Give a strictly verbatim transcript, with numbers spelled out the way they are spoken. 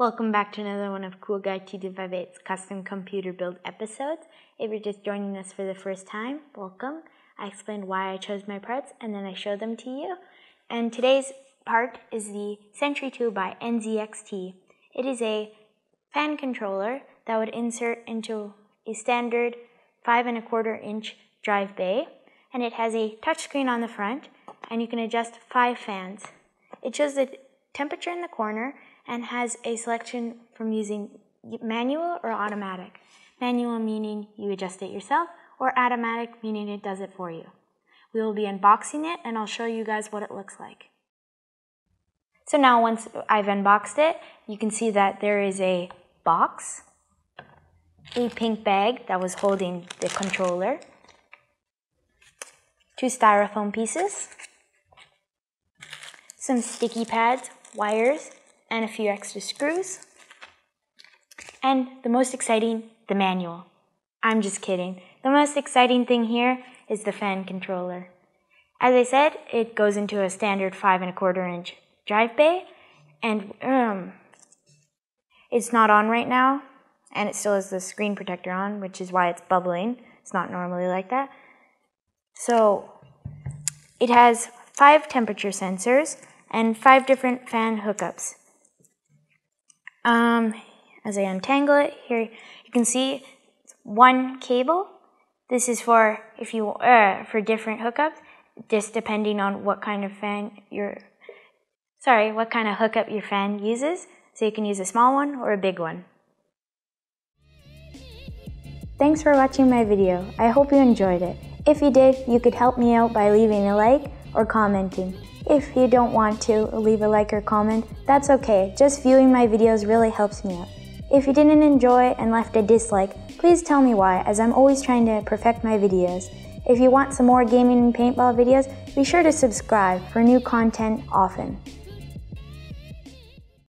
Welcome back to another one of Cool Guy T two fifty-eight's custom computer build episodes. If you're just joining us for the first time, welcome. I explained why I chose my parts and then I showed them to you. And today's part is the Sentry two by N Z X T. It is a fan controller that would insert into a standard five and a quarter inch drive bay, and it has a touchscreen on the front, and you can adjust five fans. It shows the temperature in the corner and has a selection from using manual or automatic. Manual meaning you adjust it yourself, or automatic meaning it does it for you. We will be unboxing it and I'll show you guys what it looks like. So now once I've unboxed it, you can see that there is a box, a pink bag that was holding the controller, two styrofoam pieces, some sticky pads, wires, and a few extra screws, and the most exciting, the manual. I'm just kidding. The most exciting thing here is the fan controller. As I said, it goes into a standard five and a quarter inch drive bay, and um, it's not on right now, and it still has the screen protector on, which is why it's bubbling. It's not normally like that. So it has five temperature sensors and five different fan hookups. Um, as I untangle it, here you can see one cable. This is for if you uh, for different hookups, just depending on what kind of fan your sorry, what kind of hookup your fan uses. So you can use a small one or a big one. Thanks for watching my video. I hope you enjoyed it. If you did, you could help me out by leaving a like or commenting. If you don't want to leave a like or comment, that's okay. Just viewing my videos really helps me out. If you didn't enjoy and left a dislike, please tell me why, as I'm always trying to perfect my videos. If you want some more gaming and paintball videos, be sure to subscribe for new content often.